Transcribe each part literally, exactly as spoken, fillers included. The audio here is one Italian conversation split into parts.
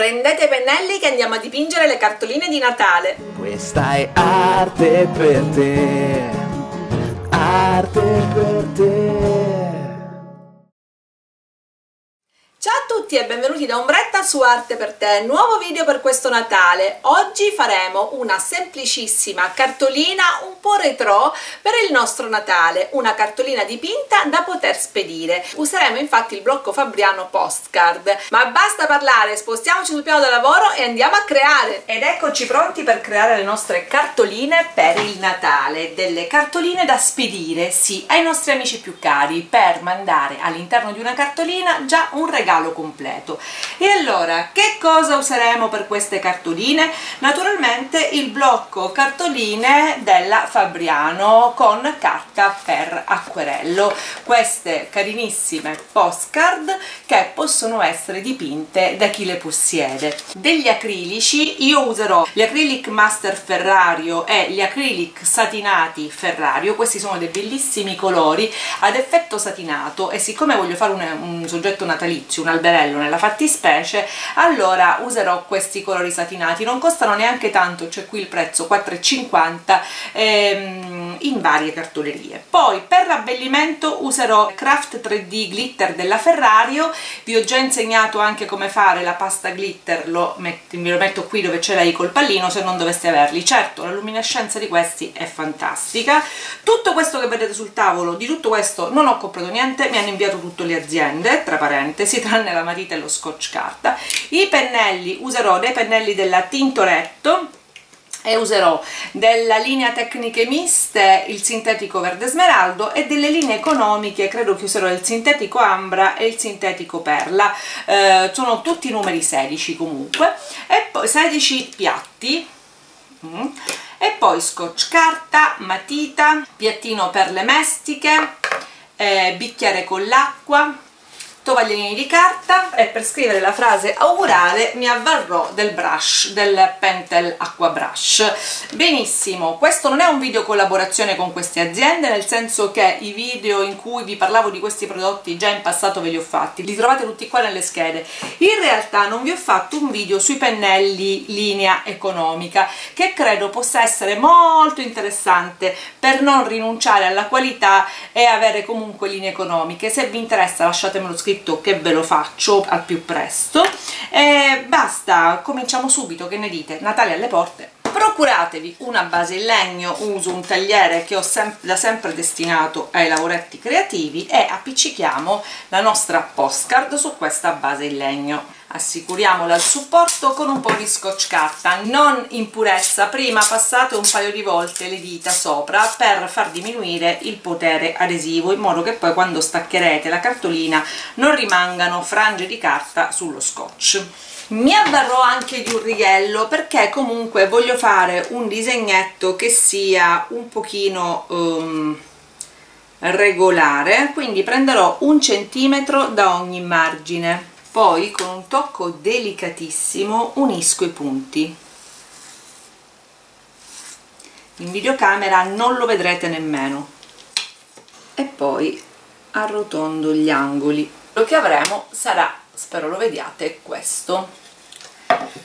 Prendete i pennelli che andiamo a dipingere le cartoline di Natale. Questa è arte per te, arte per te. Ciao a tutti e benvenuti da Ombretta su Arte per Te, nuovo video per questo Natale. Oggi faremo una semplicissima cartolina un po' retro per il nostro Natale, una cartolina dipinta da poter spedire. Useremo infatti il blocco Fabriano Postcard. Ma basta parlare, spostiamoci sul piano da lavoro e andiamo a creare! Ed eccoci pronti per creare le nostre cartoline per il Natale, delle cartoline da spedire, sì, ai nostri amici più cari, per mandare all'interno di una cartolina già un regalo completo. E allora che cosa useremo per queste cartoline? Naturalmente il blocco cartoline della Fabriano con carta per acquerello, queste carinissime postcard che possono essere dipinte da chi le possiede. Degli acrilici io userò gli acrylic master Ferrario e gli acrylic satinati Ferrario, questi sono dei bellissimi colori ad effetto satinato e siccome voglio fare un, un soggetto natalizio, un alberello nella fattispecie, allora userò questi colori satinati. Non costano neanche tanto, c'è qui il prezzo quattro e cinquanta ehm, in varie cartolerie. Poi per l'abbellimento userò Craft tre D Glitter della Ferrario, vi ho già insegnato anche come fare la pasta glitter, lo met- me lo metto qui dove ce l'hai col pallino se non doveste averli. Certo, la luminescenza di questi è fantastica. Tutto questo che vedete sul tavolo, di tutto questo non ho comprato niente, mi hanno inviato tutte le aziende, tra parentesi, tranne la matita e lo scotch carta. I pennelli, userò dei pennelli della Tintoretto e userò della linea tecniche miste il sintetico verde smeraldo e delle linee economiche, credo che userò il sintetico ambra e il sintetico perla, eh, sono tutti numeri sedici comunque, e poi sedici piatti. mm. E poi scotch carta, matita, piattino per le mestiche, eh, bicchiere con l'acqua, tovagliolini di carta, e per scrivere la frase augurale mi avvarrò del brush, del Pentel Aqua Brush. Benissimo, questo non è un video collaborazione con queste aziende, nel senso che i video in cui vi parlavo di questi prodotti già in passato ve li ho fatti, li trovate tutti qua nelle schede. In realtà non vi ho fatto un video sui pennelli linea economica, che credo possa essere molto interessante per non rinunciare alla qualità e avere comunque linee economiche. Se vi interessa lasciatemelo scritto che ve lo faccio al più presto. E basta, cominciamo subito, che ne dite? Natale alle porte. Procuratevi una base in legno, uso un tagliere che ho sem- da sempre destinato ai lavoretti creativi e appiccichiamo la nostra postcard su questa base in legno. Assicuriamola al supporto con un po' di scotch carta, non in purezza, prima passate un paio di volte le dita sopra per far diminuire il potere adesivo, in modo che poi quando staccherete la cartolina non rimangano frange di carta sullo scotch. Mi avvarrò anche di un righello perché comunque voglio fare un disegnetto che sia un pochino um, regolare, quindi prenderò un centimetro da ogni margine. Poi con un tocco delicatissimo unisco i punti. In videocamera non lo vedrete nemmeno. E poi arrotondo gli angoli. Quello che avremo sarà, spero lo vediate, questo.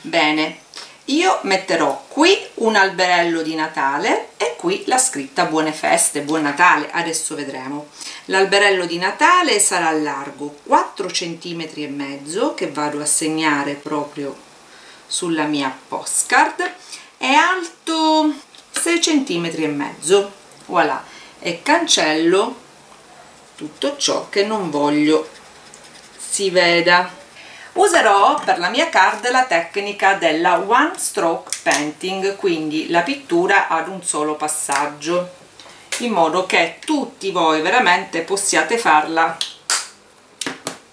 Bene, io metterò qui un alberello di Natale e qui la scritta buone feste, buon Natale, adesso vedremo. L'alberello di Natale sarà largo quattro centimetri e mezzo, che vado a segnare proprio sulla mia postcard, e alto sei centimetri e mezzo. Voilà, e cancello tutto ciò che non voglio si veda. Userò per la mia card la tecnica della One Stroke Painting, quindi la pittura ad un solo passaggio, in modo che tutti voi veramente possiate farla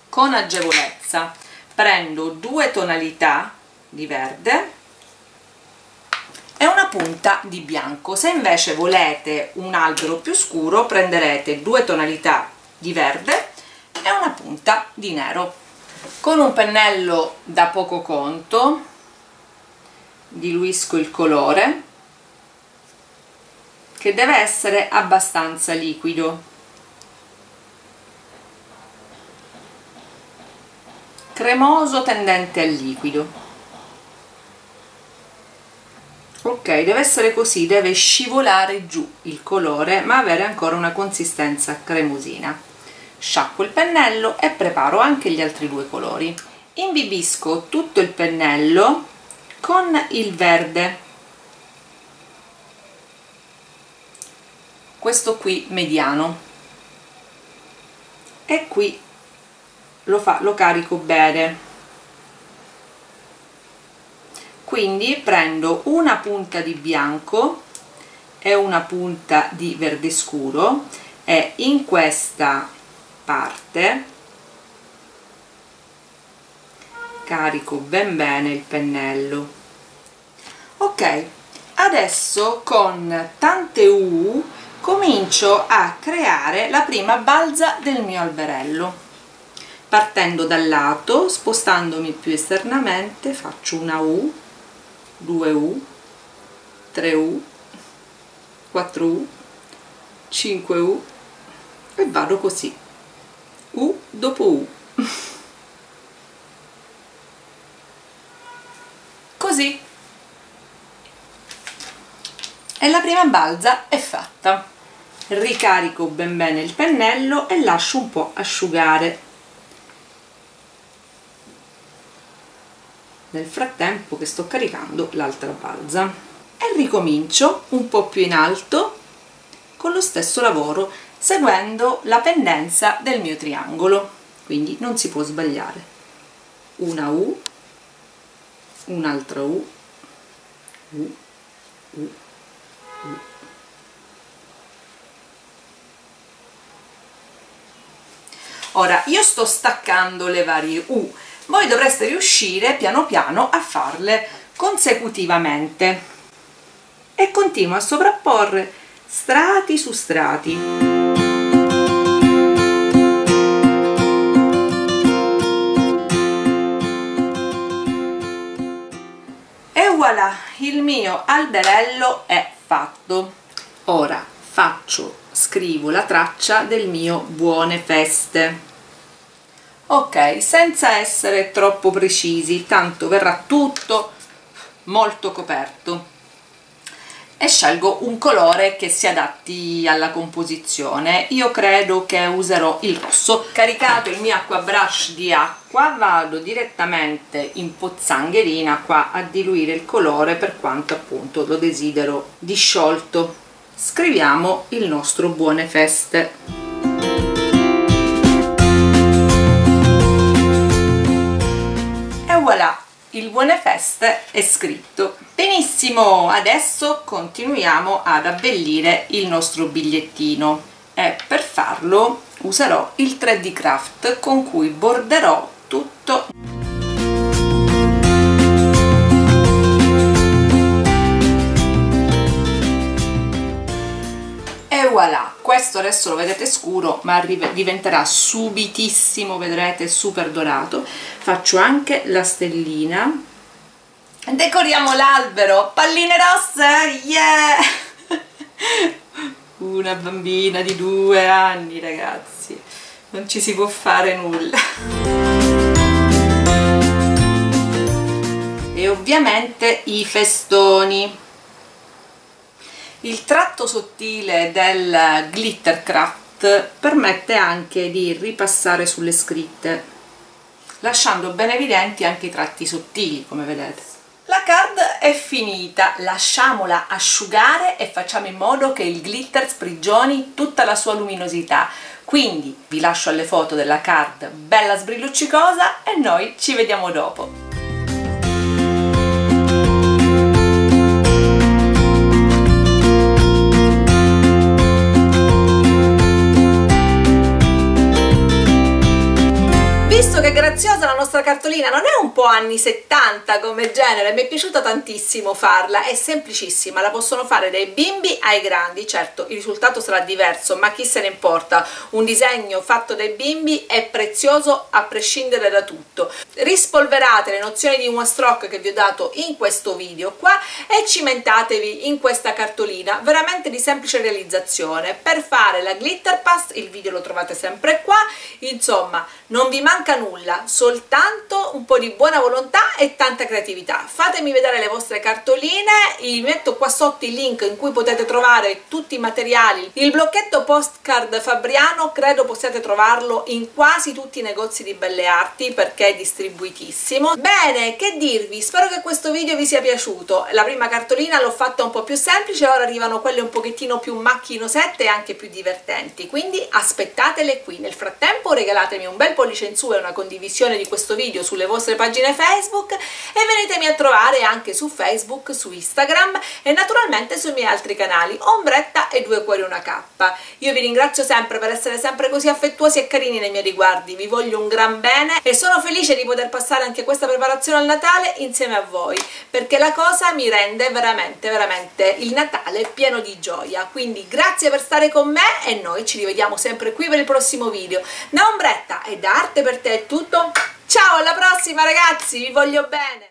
con agevolezza. Prendo due tonalità di verde e una punta di bianco. Se invece volete un albero più scuro, prenderete due tonalità di verde e una punta di nero. Con un pennello da poco conto diluisco il colore, che deve essere abbastanza liquido. Cremoso tendente al liquido. ok, deve essere così, deve scivolare giù il colore ma avere ancora una consistenza cremosina. Sciacquo il pennello e preparo anche gli altri due colori. Imbibisco tutto il pennello con il verde, questo qui mediano, e qui lo, fa, lo carico bene. Quindi prendo una punta di bianco e una punta di verde scuro e in questa parte carico ben bene il pennello. Ok, adesso con tante U comincio a creare la prima balza del mio alberello. Partendo dal lato, spostandomi più esternamente, faccio una U, due U, tre U, quattro U, cinque U e vado così, U dopo U. Così. E la prima balza è fatta. Ricarico ben bene il pennello e lascio un po' asciugare. Nel frattempo che sto caricando l'altra balza, e ricomincio un po' più in alto con lo stesso lavoro, seguendo la pendenza del mio triangolo, quindi non si può sbagliare. Una U, un'altra U, U, U, U. Ora io sto staccando le varie U, voi dovreste riuscire piano piano a farle consecutivamente, e continuo a sovrapporre strati su strati. E voilà, il mio alberello è fatto. Ora faccio, scrivo la traccia del mio Buone Feste. Ok, senza essere troppo precisi, tanto verrà tutto molto coperto, e scelgo un colore che si adatti alla composizione. Io credo che userò il rosso. Caricato il mio acqua brush di acqua, vado direttamente in pozzangherina qua a diluire il colore per quanto appunto lo desidero disciolto. Scriviamo il nostro Buone Feste. Voilà, il Buone Feste è scritto. Benissimo, adesso continuiamo ad abbellire il nostro bigliettino, e per farlo userò il tre D Craft con cui borderò tutto. E voilà, questo adesso lo vedete scuro, ma diventerà subitissimo, vedrete, super dorato. Faccio anche la stellina, decoriamo l'albero, palline rosse, yeah! Una bambina di due anni, ragazzi, non ci si può fare nulla. E ovviamente i festoni. Il tratto sottile del glitter craft permette anche di ripassare sulle scritte, lasciando ben evidenti anche i tratti sottili, come vedete. La card è finita, lasciamola asciugare e facciamo in modo che il glitter sprigioni tutta la sua luminosità. Quindi vi lascio alle foto della card bella sbrilluccicosa e noi ci vediamo dopo. Che graziosa la nostra cartolina, non è un po' anni settanta come genere, mi è piaciuta tantissimo farla, è semplicissima, la possono fare dai bimbi ai grandi. Certo, il risultato sarà diverso, ma chi se ne importa, un disegno fatto dai bimbi è prezioso a prescindere da tutto. Rispolverate le nozioni di one stroke che vi ho dato in questo video qua e cimentatevi in questa cartolina veramente di semplice realizzazione. Per fare la glitter pass il video lo trovate sempre qua, insomma non vi manca nulla. bella, soltanto un po' di buona volontà e tanta creatività. Fatemi vedere le vostre cartoline, vi metto qua sotto il link in cui potete trovare tutti i materiali. Il blocchetto postcard Fabriano credo possiate trovarlo in quasi tutti i negozi di belle arti perché è distribuitissimo. Bene, che dirvi, spero che questo video vi sia piaciuto. La prima cartolina l'ho fatta un po' più semplice, ora arrivano quelle un pochettino più macchinosette e anche più divertenti, quindi aspettatele qui. Nel frattempo regalatemi un bel pollice in su e una condivisione di questo video sulle vostre pagine Facebook e venitemi a trovare anche su Facebook, su Instagram e naturalmente sui miei altri canali Ombretta e Due Cuori Una K. Io vi ringrazio sempre per essere sempre così affettuosi e carini nei miei riguardi, vi voglio un gran bene e sono felice di poter passare anche questa preparazione al Natale insieme a voi, perché la cosa mi rende veramente veramente il Natale pieno di gioia. Quindi grazie per stare con me e noi ci rivediamo sempre qui per il prossimo video. Da Ombretta e da Arte per Te è tutto, ciao, alla prossima ragazzi, vi voglio bene!